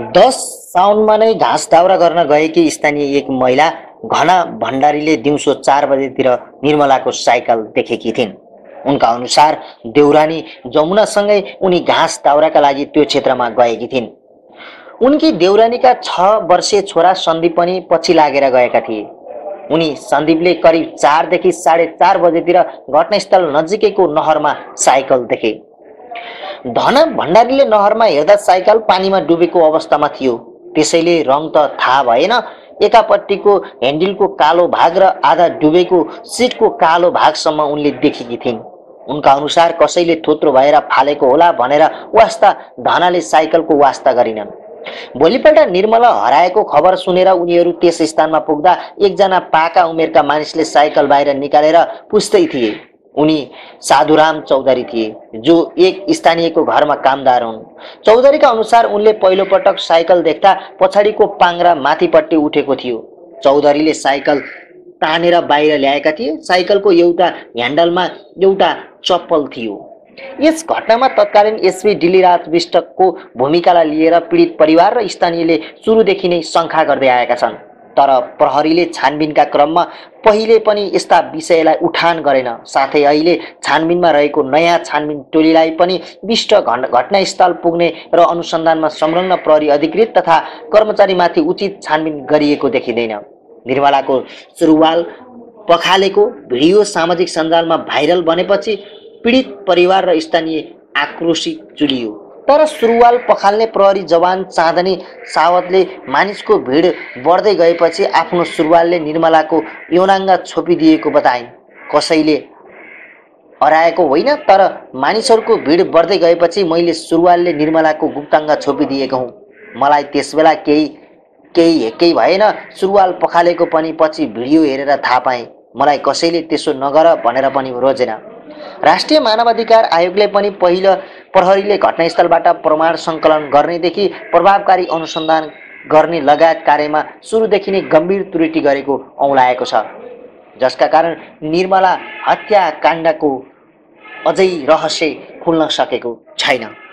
10 साउन में नई घाँस दाउरा गर्न गएकी स्थानीय एक महिला घना भण्डारीले दिउँसो 4 बजेतिर निर्मला को साइकल देखेकी थिइन्। उनका अनुसार देउरानी जमुनासँगै उनी घाँस दाउरा का लागि त्यो क्षेत्रमा गएकी थिइन्। उनकी देउरानी का 6 वर्षीय छोरा सन्दीप पनि पछि लागेर गएका थिए। उनी सन्दीपले करीब 4 देखि 4:30 बजेतिर घटनास्थल नजिकैको नहरमा साइकल देखे। धना भण्डारीले नहरमा हेर्दा साइकल पानीमा डुबेको अवस्थामा थियो। त्यसैले रङ त थाहा भएन, एकापट्टिको ह्यान्डलको कालो भाग र आधा डुबेको सिटको कालो भागसम्म उनले देखेकी थिइन्। उनका अनुसार कसैले थोत्रो भएर फालेको होला भनेर वास्ता धनाले साइकलको वास्ता गरिनन्। भोलिपल्ट निर्मला हराएको खबर सुनेर उनीहरू त्यस स्थानमा पुग्दा एकजना पाका उमेरका मानिसले साइकल बाहिर निकालेर पुस्दै थिए। उनी साधुराम चौधरी थिए, जो एक स्थानीयको घरमा कामदार हुन्। चौधरीका अनुसार उनले पहिलो पटक साइकल देख्दा पछाडिको पाङ्रा माथिपट्टि उठेको थियो। चौधरीले साइकल तानेर बाहिर ल्याएका थिए। साइकलको एउटा ह्यान्डलमा एउटा चप्पल थियो। यस घटनामा तत्कालीन एसपी ढिलीराज विष्टको भूमिकालाई लिएर पीडित परिवार र स्थानीयले सुरुदेखि नै शङ्का गर्दै आएका छन्। तर प्रहरीले छानबिनका क्रममा पहिले पनि यस्ता विषयलाई उठान गरेन। साथै अहिले छानबिनमा रहेको नयाँ छानबिन टोलीलाई पनि विष्ट घटनास्थल पुग्ने र अनुसन्धानमा संलग्न प्रहरी अधिकृत तथा कर्मचारीमाथि उचित छानबिन गरिएको देखिँदैन। निर्मलाको सुरुवाल पखालेको भिडियो सामाजिक सञ्जालमा भाइरल बनेपछि पीडित परिवार र स्थानीय आक्रोशित चुलियो। तर सुरुवाल पखाल्ने प्रहरी जवान चाँदनी सावतले मानिसको भिड बढ्दै गएपछि आफ्नो सुरुवालले निर्मलाको यौनाङ्ग छोपिदिएको बताइन्। कसैले हराएको होइन, तर मानिसहरूको भिड बढ्दै गएपछि मैले सुरुवालले निर्मलाको गुप्ताङ्ग छोपिदिएको हुँ। मलाई त्यसबेला केही हेकै भएन। सुरुवाल पखालेको पनि पछि भिडियो हेरेर थाहा पाएँ। मलाई कसैले त्यसो नगर भनेर पनि रोजेन। राष्ट्रिय मानवाधिकार आयोगले पनि पहिलो प्रहरीले घटनास्थलबाट प्रमाण सङ्कलन गर्नेदेखि प्रभावकारी अनुसन्धान गर्ने लगायत कार्यमा सुरुदेखि नै गम्भीर त्रुटि गरेको औँलाएको छ, जसका कारण निर्मला हत्याकाण्डको अझै रहस्य खुल्न सकेको छैन।